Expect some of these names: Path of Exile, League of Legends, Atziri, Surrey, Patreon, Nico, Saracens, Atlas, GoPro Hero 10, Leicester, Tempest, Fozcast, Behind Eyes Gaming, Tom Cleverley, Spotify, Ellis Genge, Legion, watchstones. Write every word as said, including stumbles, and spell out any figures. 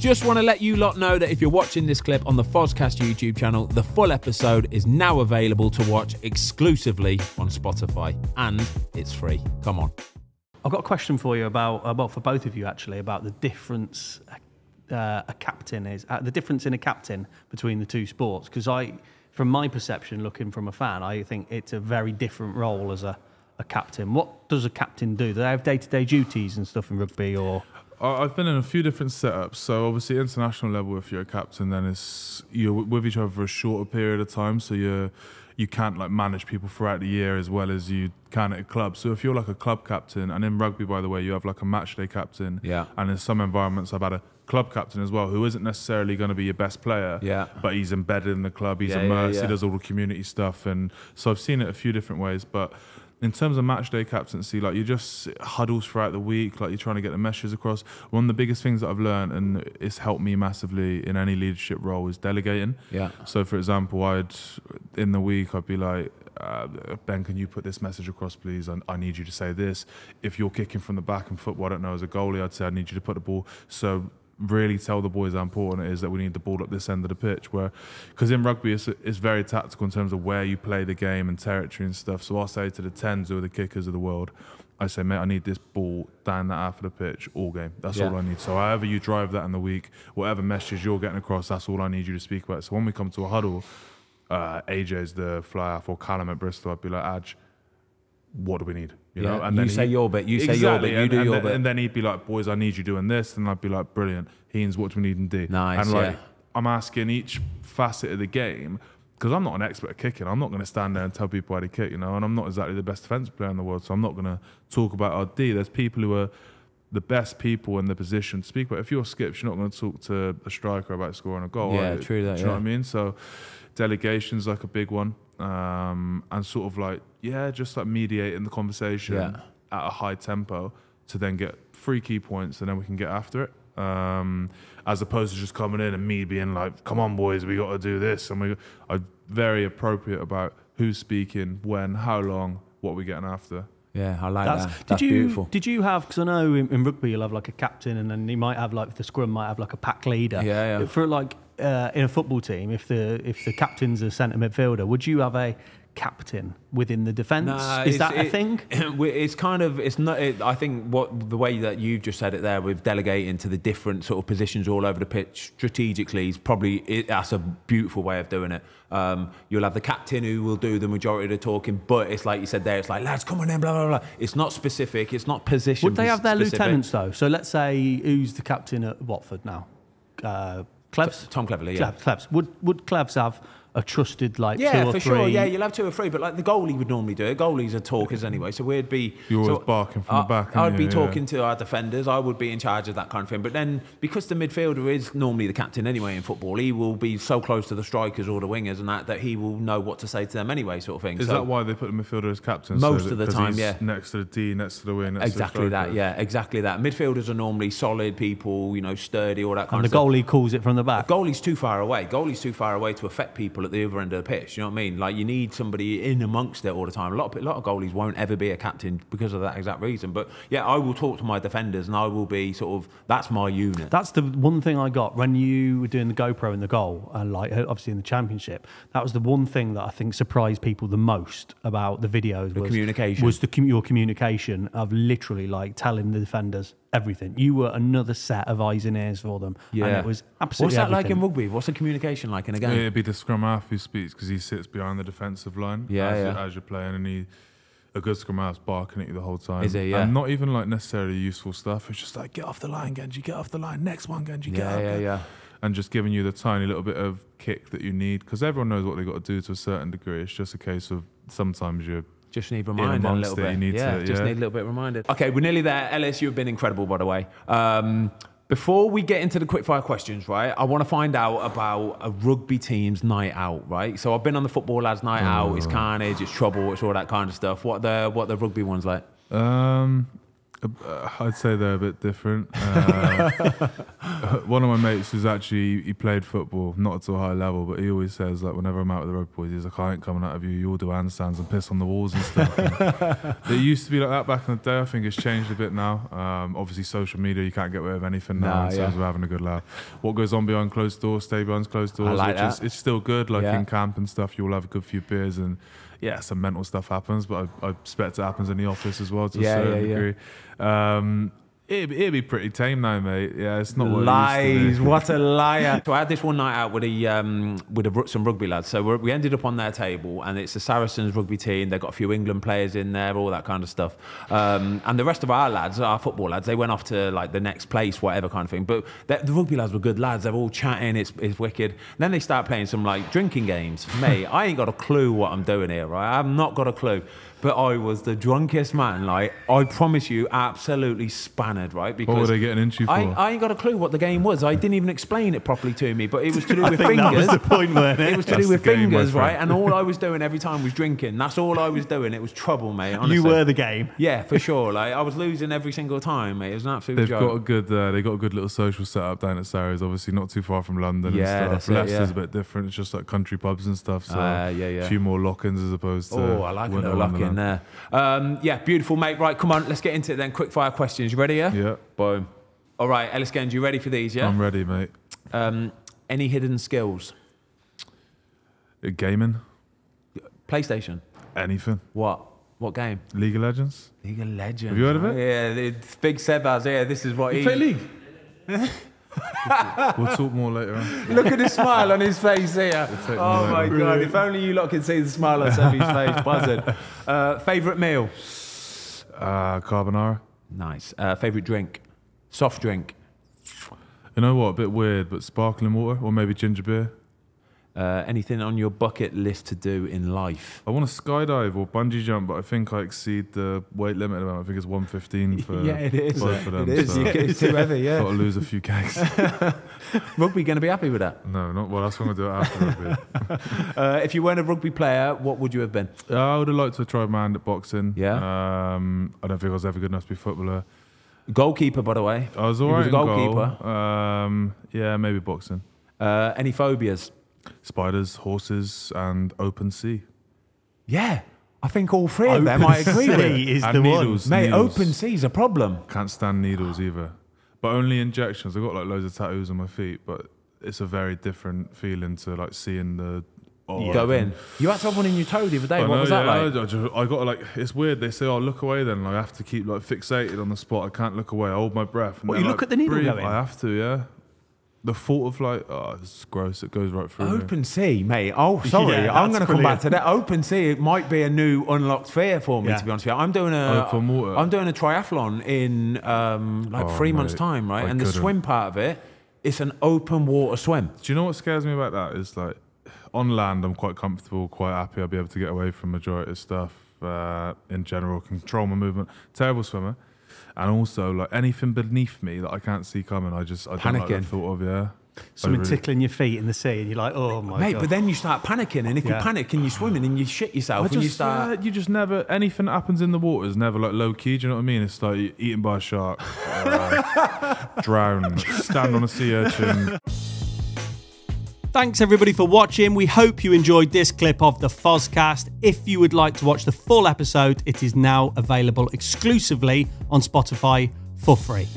Just want to let you lot know that if you're watching this clip on the Fozcast YouTube channel, the full episode is now available to watch exclusively on Spotify, and it's free. Come on. I've got a question for you about, uh, well, for both of you actually, about the difference uh, a captain is, uh, the difference in a captain between the two sports. Because I, from my perception, looking from a fan, I think it's a very different role as a, a captain. What does a captain do? Do they have day-to-day duties and stuff in rugby, or...? I've been in a few different setups. So obviously international level, if you're a captain, then it's you're with each other for a shorter period of time. So you you can't like manage people throughout the year as well as you can at a club. So if you're like a club captain, and in rugby, by the way, you have like a match day captain. Yeah. And in some environments, I've had a club captain as well, who isn't necessarily going to be your best player. Yeah. But he's embedded in the club. He's yeah, immersed. Yeah, yeah. He does all the community stuff. And so I've seen it a few different ways, but. In terms of match day captaincy, like you just huddles throughout the week, like you're trying to get the messages across. One of the biggest things that I've learned, and it's helped me massively in any leadership role, is delegating. Yeah. So for example, I'd in the week I'd be like, uh, Ben, can you put this message across, please? I, I need you to say this. If you're kicking from the back in football, I don't know, as a goalie, I'd say I need you to put the ball. So really tell the boys how important it is that we need the ball up this end of the pitch, where because in rugby it's, it's very tactical in terms of where you play the game and territory and stuff. So I'll say to the tens, who are the kickers of the world, I say, mate, I need this ball down that half of the pitch all game. That's yeah. all I need. So however you drive that in the week, whatever messages you're getting across, that's all I need you to speak about. So when we come to a huddle, uh, A J's the fly half or Callum at Bristol, I'd be like, Aj, what do we need? You yeah. know, and you then say he, your bit, you exactly. say your bit, you and, do and your then, bit. And then he'd be like, boys, I need you doing this. And I'd be like, brilliant. Heans, what do we need in D? Nice, and like, yeah. I'm asking each facet of the game, because I'm not an expert at kicking. I'm not going to stand there and tell people how to kick, you know, and I'm not exactly the best defensive player in the world. So I'm not going to talk about our D. There's people who are the best people in the position to speak about. If you're skips, you're not going to talk to a striker about scoring a goal. Yeah, right? true that, Do you yeah. know what I mean? So delegation's like a big one. Um, and sort of like, yeah, just like mediating the conversation yeah. at a high tempo to then get three key points and then we can get after it. Um, as opposed to just coming in and me being like, come on, boys, we got to do this. And we are very appropriate about who's speaking, when, how long, what we're getting after. Yeah, I like That's, that. Did That's you, beautiful. Did you have, because I know in, in rugby you'll have like a captain and then you might have like, the scrum might have like a pack leader. Yeah, yeah. For like... Uh, in a football team, if the if the captain's a centre midfielder, would you have a captain within the defence? Nah, is that it, a thing? It's kind of it's not. It, I think what the way that you've just said it there, with delegating to the different sort of positions all over the pitch strategically, is probably it, that's a beautiful way of doing it. Um, you'll have the captain who will do the majority of the talking, but it's like you said there, it's like, lads, come on in, blah, blah, blah. It's not specific. It's not position. Would they have their specific. lieutenants though? So let's say who's the captain at Watford now? Uh, Cleves? Tom Cleverley, yeah. Cleves. Would, would Cleves have a trusted, like, yeah, two or three? Yeah, for sure, yeah, you'll have two or three, but, like, the goalie would normally do it. Goalies are talkers anyway, so we'd be... You're so always barking from I, the back, I'd be you? talking yeah. to our defenders. I would be in charge of that kind of thing. But then, because the midfielder is normally the captain anyway in football, he will be so close to the strikers or the wingers and that, that he will know what to say to them anyway, sort of thing. Is so, that why they put the midfielder as captain? Most so of the time, yeah. next to the D, next to the wing, next exactly to the Exactly that, yeah, exactly that. Midfielders are normally solid people, you know, sturdy, all that kind and of stuff. And the goalie calls it from the back? The goalie's too far away. Goalie's too far away to affect people at the other end of the pitch, you know what I mean? Like, you need somebody in amongst it all the time. A lot of, a lot of goalies won't ever be a captain because of that exact reason. But, yeah, I will talk to my defenders and I will be sort of, that's my unit. That's the one thing I got when you were doing the GoPro and the goal, and like, obviously in the Championship, that was the one thing that I think surprised people the most about the videos. The was, communication. Was the, your communication of literally, like, telling the defenders everything. You were another set of eyes and ears for them. Yeah. And it was absolutely What's that everything. like in rugby? What's the communication like in a game? It'd be the scrum half who speaks, because he sits behind the defensive line yeah, as, yeah. as you're playing, and he, a good scrum half's barking at you the whole time. Is it, yeah? And not even like necessarily useful stuff. It's just like, get off the line, Genji, get off the line. Next one, Genji, yeah, get up. Yeah, yeah, yeah. And just giving you the tiny little bit of kick that you need, because everyone knows what they've got to do to a certain degree. It's just a case of sometimes you're Just need reminded a little bit. Need yeah, to, just yeah. need a little bit reminded. Okay, we're nearly there. Ellis, you've been incredible, by the way. Um, before we get into the quickfire questions, right, I want to find out about a rugby team's night out, right? So I've been on the football lads' night oh. out. It's carnage, it's trouble, it's all that kind of stuff. What the what the rugby one's like? Um, Uh, I'd say they're a bit different. Uh, one of my mates who's actually, he played football, not to a high level, but he always says, like, whenever I'm out with the road boys, he's like, I ain't coming out of you, you all do handstands and piss on the walls and stuff. And it used to be like that back in the day. I think it's changed a bit now. Um, obviously, social media, you can't get away with anything now nah, in terms yeah. of having a good laugh. What goes on behind closed doors, stay behind closed doors. Like which is, it's still good, like yeah. in camp and stuff, you'll have a good few beers and yeah, some mental stuff happens, but I, I expect it happens in the office as well to yeah, a certain yeah, degree. Yeah. Um, it'd, it'd be pretty tame now, mate. Yeah, it's not what Lies, it used to be. What a liar. So I had this one night out with, a, um, with a, some rugby lads. So we're, we ended up on their table, and it's the Saracens rugby team. They've got a few England players in there, all that kind of stuff. Um, and the rest of our lads, our football lads, they went off to like the next place, whatever kind of thing. But the rugby lads were good lads. They're all chatting. It's, it's wicked. And then they start playing some like drinking games. Mate, I ain't got a clue what I'm doing here, right? I've not got a clue. But I was the drunkest man, like, I promise you, absolutely spannered, right? Because what were they getting into for? I, I ain't got a clue what the game was. I didn't even explain it properly to me, but it was to do with fingers. That was the point, man. It was to do with fingers, right? And all I was doing every time was drinking. That's all I was doing. It was trouble, mate, honestly. You were the game. Yeah, for sure. Like, I was losing every single time, mate. It was an absolute They've joke. Got a good, uh, they got a good little social setup down at Surrey's, obviously not too far from London yeah, and stuff. Leicester's yeah. a bit different. It's just like country pubs and stuff, so uh, yeah, yeah. a few more lock-ins as opposed to... Oh, I like a little lock-in. In there. Um, yeah, beautiful, mate. Right, come on, let's get into it then. Quick fire questions. You ready, yeah? Yeah. Boom. All right, Ellis Genge, you ready for these, yeah? I'm ready, mate. Um, any hidden skills? Gaming. PlayStation? Anything. What? What game? League of Legends. League of Legends. Have you heard of it? Yeah, it's Big Seb has here. This is what you he... play League? We'll talk more later on. Look at the smile on his face here. We'll oh my later. God, if only you lot could see the smile on Sebby's face, buzzing. Uh, favourite meal? Uh, carbonara. Nice. Uh, favourite drink? Soft drink? You know what, a bit weird, but sparkling water or maybe ginger beer. Uh, anything on your bucket list to do in life? I want to skydive or bungee jump, but I think I exceed the weight limit amount. I think it's one fifteen for yeah, it is. Both of them. It is. So yeah, it's too heavy, yeah. Got to lose a few kegs. Rugby going to be happy with that? No, not well. That's when we do it after rugby. uh, if you weren't a rugby player, what would you have been? Uh, I would have liked to have tried my hand at boxing. Yeah. Um, I don't think I was ever good enough to be a footballer. Goalkeeper, by the way. I was all right in goalkeeper. Goal. Um, yeah, maybe boxing. Uh, any phobias? Spiders, horses, and open sea. Yeah, I think all three open of them I agree sea with. Is and the needles, one. Mate, needles. Open sea's a problem. Can't stand needles either. But only injections. I've got like loads of tattoos on my feet, but it's a very different feeling to like seeing the... Oh, yeah. Go in. You had to have one in your toe the other day. I what know, was that yeah, like? I, just, I got like, it's weird. They say, oh, look away then. Like, I have to keep like fixated on the spot. I can't look away. I hold my breath. And what, you like, look at the needle breathe. Going? I have to, yeah. The thought of like, oh, it's gross. It goes right through. Open sea, mate. Oh, sorry. Yeah, I'm going to come back to that. Open sea. It might be a new unlocked fear for me. Yeah. To be honest with you, I'm doing a open water. I'm doing a triathlon in um, like oh, three mate, months' time, right? I and couldn't. The swim part of it, it's an open water swim. Do you know what scares me about that? Is like, on land, I'm quite comfortable, quite happy. I'll be able to get away from majority of stuff uh, in general. Control my movement. Terrible swimmer. And also, like, anything beneath me that I can't see coming, I just I panicking. Don't like the thought of, yeah. Something really... tickling your feet in the sea and you're like, oh my Mate, God. Mate, but then you start panicking and if yeah. you panic and you're swimming and you shit yourself I and just, you start... Yeah, you just never, anything that happens in the water is never like low key, do you know what I mean? It's like you're eaten by a shark, uh, drown, stand on a sea urchin. Thanks everybody for watching. We hope you enjoyed this clip of the Fozcast. If you would like to watch the full episode, it is now available exclusively on Spotify for free.